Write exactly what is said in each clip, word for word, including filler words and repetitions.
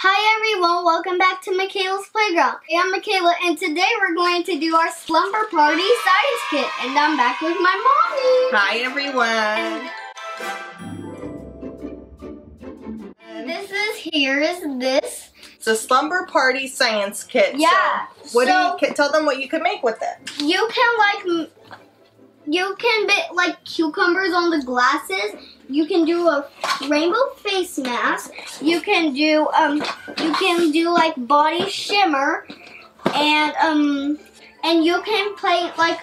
Hi everyone, welcome back to Makayla's Playground. Hey, I'm Makayla, and today we're going to do our slumber party science kit, and I'm back with my mommy. Hi everyone. And this is, here is this. It's a slumber party science kit. Yeah. So what so do you, tell them what you can make with it. You can like, you can bit like cucumbers on the glasses. You can do a rainbow face mask. You can do um, you can do like body shimmer, and um, and you can play like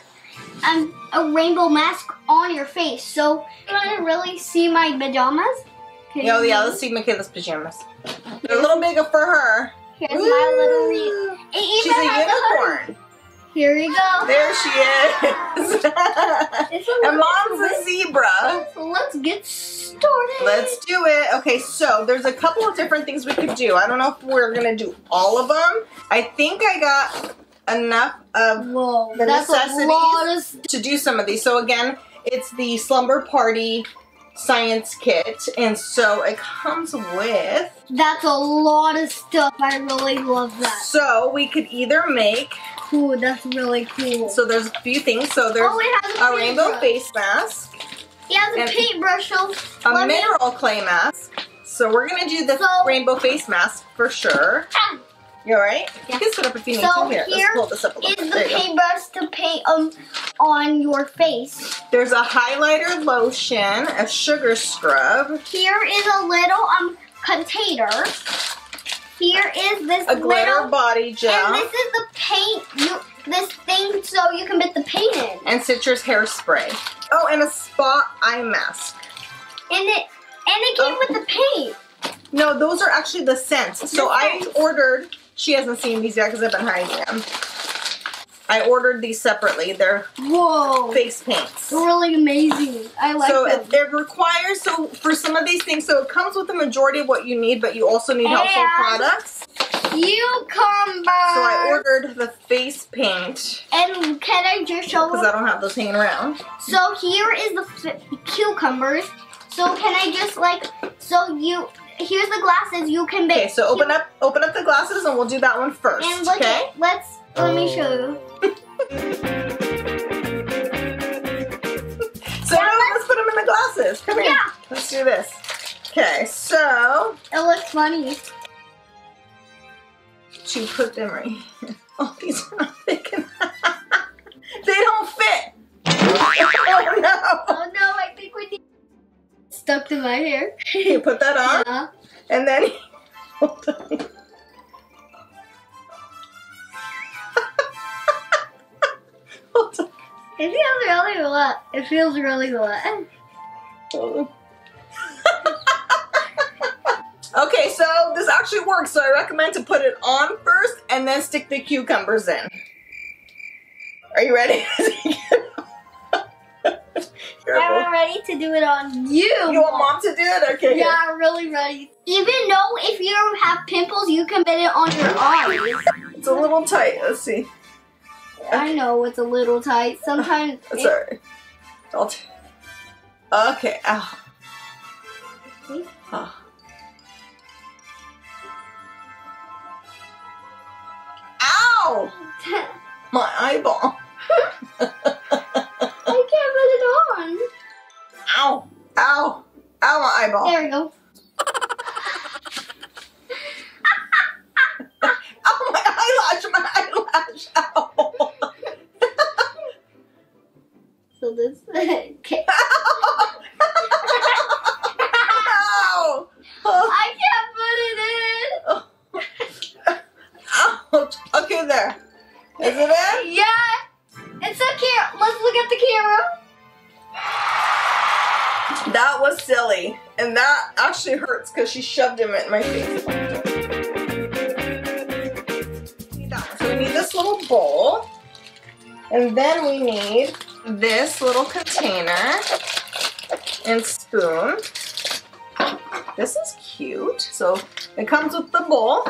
um a rainbow mask on your face. So you want to really see my pajamas? Can oh yeah, let's see Makayla's pajamas. They're a little bigger for her. Here's Woo! my little wreath. She's a unicorn. Here we go. There she is. And mom's a zebra. So let's get started. Let's do it. Okay, so there's a couple of different things we could do. I don't know if we're going to do all of them. I think I got enough of Whoa, the necessities of to do some of these. So again, it's the Slumber Party Science Kit. And so it comes with... That's a lot of stuff. I really love that. So we could either make... Ooh, that's really cool. So there's a few things. So there's oh, a, a rainbow face mask. He has a paintbrush. A Let mineral me. clay mask. So we're going to do the so, rainbow face mask for sure. Ah. You alright? Yeah. You can sit up if you need to. So here, let's pull this up a little bit. There you go. Is the paintbrush to paint um, on your face. There's a highlighter lotion, a sugar scrub. Here is a little um container. Here is this a glitter little, body gel, and this is the paint. You, this thing, so you can put the paint in. And citrus hairspray. Oh, and a spot eye mask. And it and it came oh. with the paint. No, those are actually the scents. So I ordered. She hasn't seen these yet because I've been hiding them. I ordered these separately. They're Whoa. face paints. They're really amazing. I like so them. So it, it requires, so for some of these things, so it comes with the majority of what you need, but you also need and helpful products. Cucumber. So I ordered the face paint. And can I just show Because I don't have those hanging around. So here is the cucumbers. So can I just like, so you, here's the glasses you can make. Okay, so open up, open up the glasses and we'll do that one first. And look okay? at, let's, Let me show you. so now let's put them in the glasses. Come here. Yeah. Let's do this. Okay, so. It looks funny. She put them right here. Oh, these are not thick enough. They don't fit. Oh no. Oh no, I think we need. Stuck to my hair. You put that on? Yeah. And then. Hold on. It feels really wet. It feels really wet. Okay, so this actually works. So I recommend to put it on first and then stick the cucumbers in. Are you ready? I'm ready to do it on you. You want mom to do it? Okay. Yeah, I'm really ready. Even though if you have pimples, you can put it on your eyes. It's a little tight. Let's see. Okay. I know it's a little tight. Sometimes. Uh, sorry. Don't. Okay. Ow. Okay. Oh. Ow! My eyeball. I can't put it on. Ow! Ow! Ow! My eyeball. There we go. Ow! My eyelash! My eyelash! Ow! So this okay. Ow. I can't put it in. Ouch. Okay, there. Is it in? Yeah. It's okay. Let's look at the camera. That was silly, and that actually hurts because she shoved him in my face. So we need this little bowl, and then we need. This little container and spoon. This is cute. So it comes with the bowl,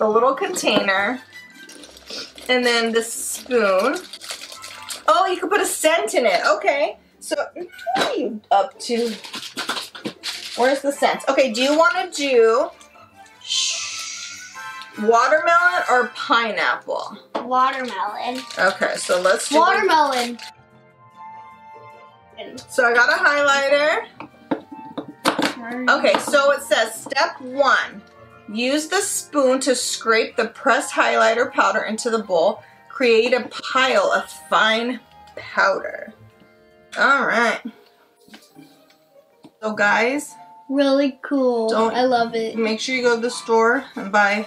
the little container, and then this spoon. Oh, you can put a scent in it. Okay. So what are you up to? Where's the scent? Okay, do you want to do... Shh. Watermelon or pineapple? Watermelon. Okay, so let's do watermelon. One. So I got a highlighter. Okay, so it says step one. Use the spoon to scrape the pressed highlighter powder into the bowl. Create a pile of fine powder. All right. So guys. Really cool. Don't I love it. Make sure you go to the store and buy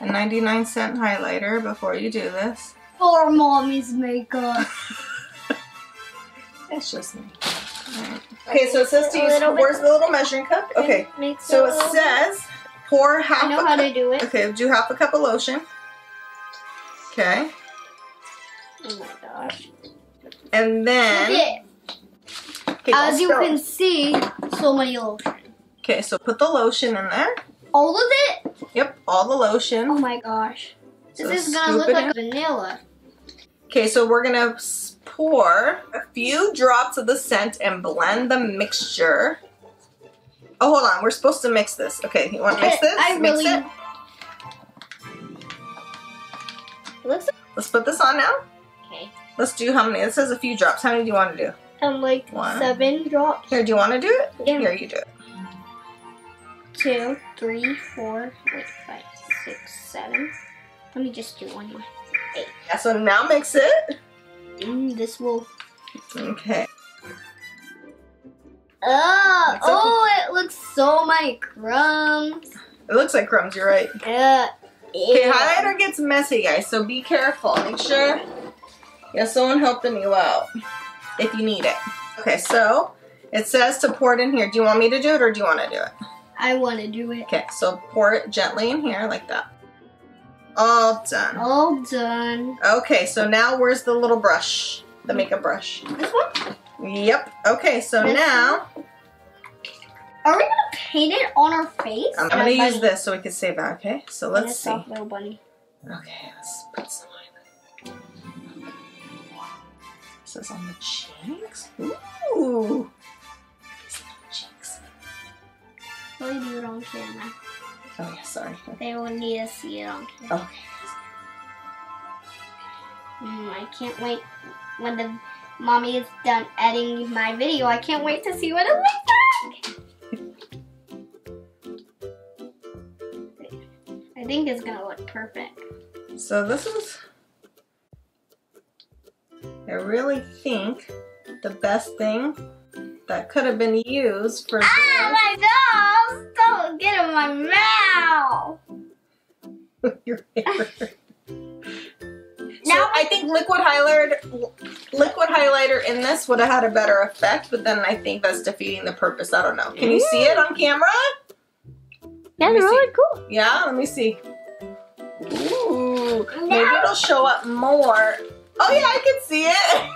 a ninety-nine cent highlighter before you do this. For mommy's makeup. It's just me. Right. Okay, so it says to use, where's the little measuring cup? Okay, so it says pour half a cup. I know how to do it. Okay, do half a cup of lotion. Okay. Oh my gosh. And then... Okay. Okay, as you can see, so many lotion. Okay, so put the lotion in there. All of it? Yep, all the lotion. Oh my gosh. So this is gonna look like vanilla. Okay, so we're gonna pour a few drops of the scent and blend the mixture. Oh, hold on, we're supposed to mix this. Okay, you wanna mix this? I really... Mix it. Let's put this on now. Okay. Let's do how many? It says a few drops. How many do you wanna do? Um, like One. seven drops. Here, do you want to do it? Yeah. Here, you do it. Two, three, four, wait, five, six, seven. Let me just do one more. Eight. Yeah, so now mix it. Mm, this will. Okay. Oh, okay. Oh, it looks so like crumbs. It looks like crumbs, you're right. Yeah. Okay, highlighter gets messy, guys, so be careful. Make sure. Yeah, someone helping you out. If you need it. Okay, so it says to pour it in here. Do you want me to do it or do you want to do it? I want to do it. Okay, so pour it gently in here like that. All done. All done. Okay, so now where's the little brush? The makeup brush. This one? Yep. Okay, so this now. One? Are we going to paint it on our face? I'm going to use this so we can save that, okay? So let's see. Little bunny. Okay, let's put some. This is on the cheeks. Ooh. It's on the cheeks. Really do it on camera. Oh yeah, sorry. They will need to see it on camera. Okay. Mm, I can't wait when the mommy is done editing my video. I can't wait to see what it looks like. I think it's gonna look perfect. So this is. I really think the best thing that could have been used for ah, this. My dolls! Don't get in my mouth! Your hair. So I think liquid highlighter, liquid highlighter in this would have had a better effect, but then I think that's defeating the purpose. I don't know. Can you see it on camera? Yeah, they're really cool. Yeah, let me see. Ooh, no. Maybe it'll show up more. Oh yeah, I can see it.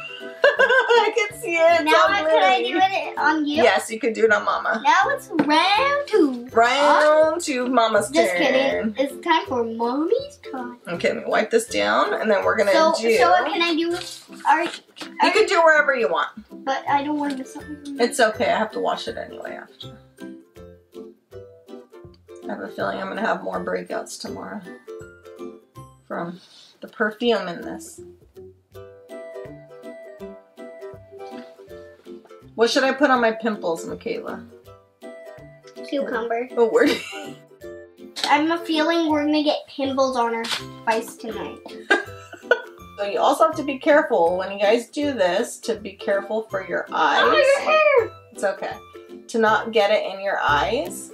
I can see it. Now can I do it on you? Yes, you can do it on Mama. Now it's round two. Round oh. two, Mama's Just turn. Just kidding. It's time for Mommy's turn. Okay, let me wipe this down, and then we're gonna so, do. So what can I do? Are, are you can do wherever you want. But I don't want to miss something. It's okay. I have to wash it anyway after. I have a feeling I'm gonna have more breakouts tomorrow from the perfume in this. What should I put on my pimples, Makayla? Cucumber. Oh, word. I'm a feeling we're gonna get pimples on our face tonight. So you also have to be careful when you guys do this to be careful for your eyes. Oh, your hair! It's okay. To not get it in your eyes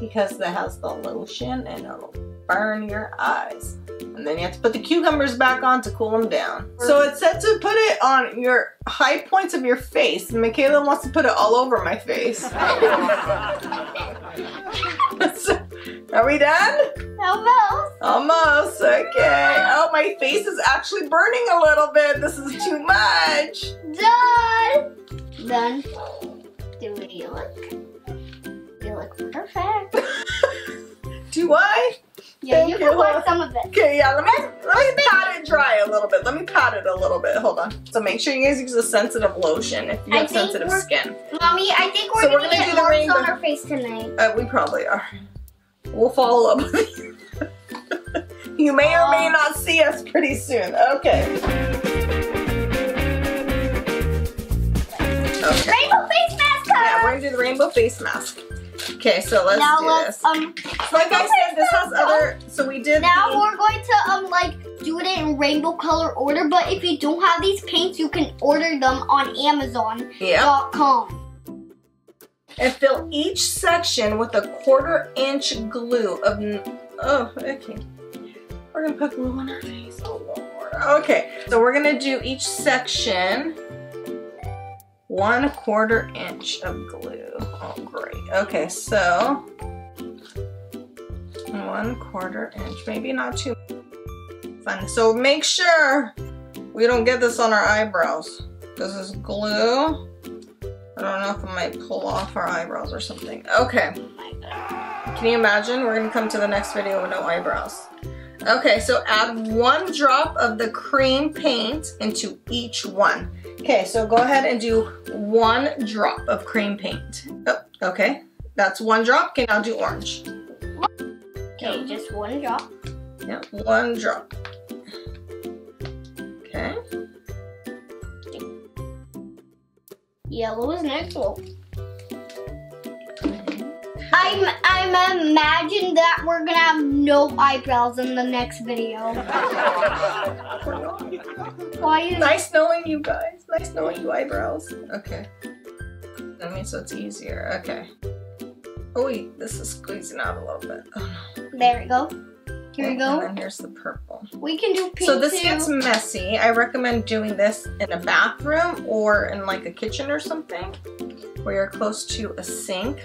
because that has the lotion and it'll burn your eyes. And then you have to put the cucumbers back on to cool them down. So it said to put it on your high points of your face. Makayla wants to put it all over my face. Are we done? Almost. Almost, okay. Oh, my face is actually burning a little bit. This is too much. Done. Done. Do you look? You look perfect. Do I? Yeah, you can wipe some of it. Okay, yeah, let me, let me pat it dry a little bit. Let me pat it a little bit. Hold on. So make sure you guys use a sensitive lotion if you have sensitive skin. Mommy, I think we're going to get marks on our face tonight. Uh, we probably are. We'll follow up with you. You may or may not see us pretty soon. Okay. Okay. Rainbow face mask cover! Yeah, we're gonna do the rainbow face mask. Okay, so let's now do let's, this. Um, so like I said, this has other, so we did Now the, we're going to, um, like, do it in rainbow color order, but if you don't have these paints, you can order them on Amazon dot com. Yep. And fill each section with a quarter inch glue of, oh, okay. We're gonna put glue on our face, oh Lord. Okay, so we're gonna do each section one quarter inch of glue. Oh great, okay, so one quarter inch, maybe not too fun. So make sure we don't get this on our eyebrows. This is glue. I don't know if it might pull off our eyebrows or something. Okay, can you imagine? We're gonna come to the next video with no eyebrows. Okay, so add one drop of the cream paint into each one. Okay, so go ahead and do one drop of cream paint. Oh, okay, that's one drop. Okay, now do orange. Okay, just one drop. Yeah, one drop. Okay. Yellow is next one. I'm, I'm imagining that we're gonna have no eyebrows in the next video. Why is nice knowing you guys. Nice knowing you eyebrows. Okay. I mean, so it's easier. Okay. Oh wait, this is squeezing out a little bit. Oh, no. There we go. Here and, we go. And then here's the purple. We can do pink So this too. Gets messy. I recommend doing this in a bathroom or in like a kitchen or something where you're close to a sink.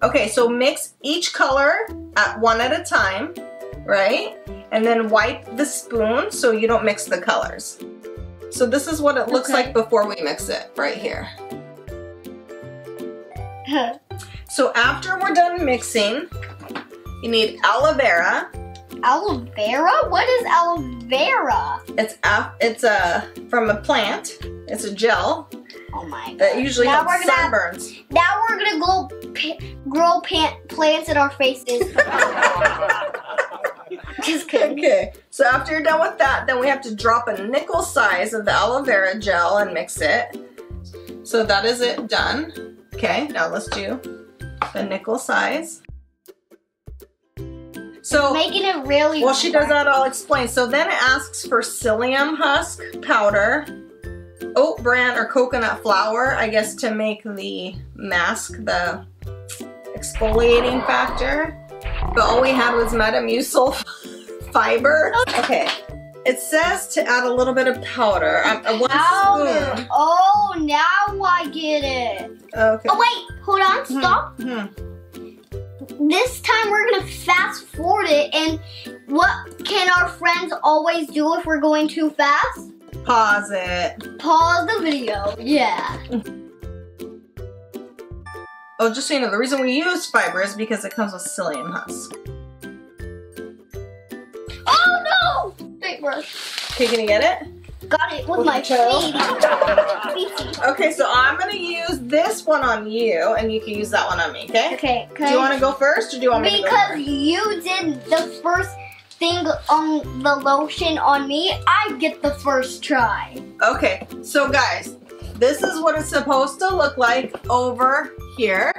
Okay, so mix each color at one at a time, right? And then wipe the spoon so you don't mix the colors. So this is what it looks okay. like before we mix it, right here. Huh. So after we're done mixing, you need aloe vera. Aloe vera? What is aloe vera? It's a, it's a from a plant. It's a gel. Oh my god. That usually now helps sunburns. Have, now we're gonna go grow plant plants in our faces. Just kidding. Okay, so after you're done with that, then we have to drop a nickel size of the aloe vera gel and mix it. So that is it done. Okay, now let's do the nickel size. So making it really well, she does that. I'll explain. So then it asks for psyllium husk powder, oat bran or coconut flour, I guess to make the mask, the exfoliating factor. But all we had was Metamucil fiber. Okay. It says to add a little bit of powder. Um, one powder. Spoon. Oh, now I get it. Okay. Oh wait, hold on, stop. Mm-hmm. This time we're gonna fast forward it, and what can our friends always do if we're going too fast? Pause it. Pause the video, yeah. Oh, just so you know, the reason we use fiber is because it comes with psyllium husk. Oh no! Big brush. Okay, can you get it? Got it with, with my feet. Okay, so I'm gonna use this one on you, and you can use that one on me, okay? Okay. Do you wanna go first, or do you want me to go first? Because you did the first thing on the lotion on me, I get the first try. Okay, so guys, this is what it's supposed to look like over here.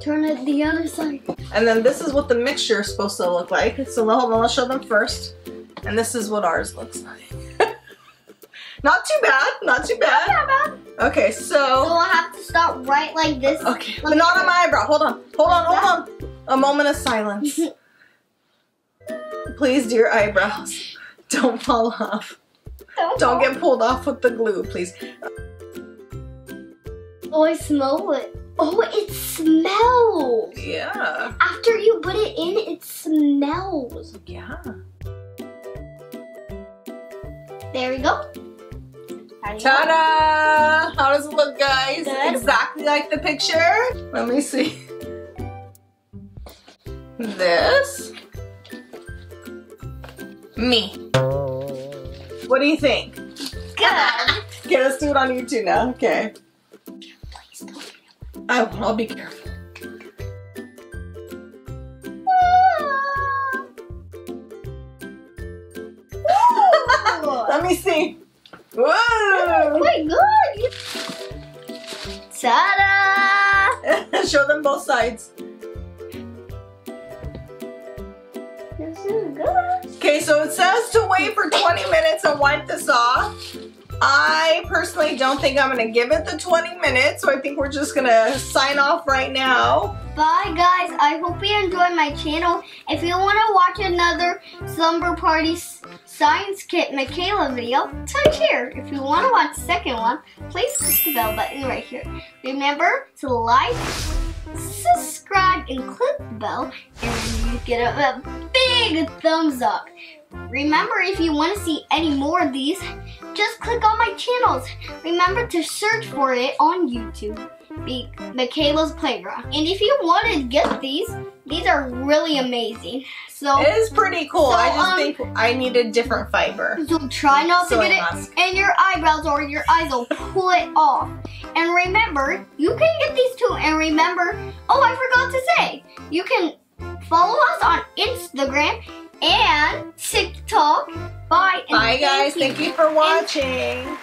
Turn it the other side. And then this is what the mixture is supposed to look like. So hold on, let's show them first. And this is what ours looks like. Not too bad, not too bad. Not bad. Okay, so. So I'll have to stop right like this. Okay, but not on my eyebrow. Hold on, hold on, hold on. A moment of silence. Please, dear eyebrows, don't fall off. Don't, don't get pulled off with the glue, please. Oh, I smell it. Oh, it smells. Yeah. After you put it in, it smells. Yeah. There we go. Ta-da! How does it look, guys? Good. Exactly like the picture. Let me see. This. Me. What do you think? Good. Okay, let's do it on YouTube now. Okay. Please don't. I will. I'll be careful. Ah. Let me see. Whoa! Oh my God! Ta-da! Show them both sides. This is good. Okay, so it says to wait for twenty minutes and wipe this off. I personally don't think I'm gonna give it the twenty minutes, so I think we're just gonna sign off right now. Bye guys, I hope you enjoyed my channel. If you wanna watch another Slumber Party Science Kit Makayla video, touch here. If you wanna watch the second one, please click the bell button right here. Remember to like, subscribe, and click the bell, and you get a, a big thumbs up. Remember, if you want to see any more of these, just click on my channels. Remember to search for it on YouTube, Be Makayla's Playground. And if you want to get these, these are really amazing. So it is pretty cool. So, I just um, think I need a different fiber. So try not to so get it mask. in your eyebrows or your eyes will pull it off. And remember, you can get these too. And remember, oh, I forgot to say, you can follow us on Instagram and TikTok. Bye. And Bye, guys. Thank you, thank you for watching. And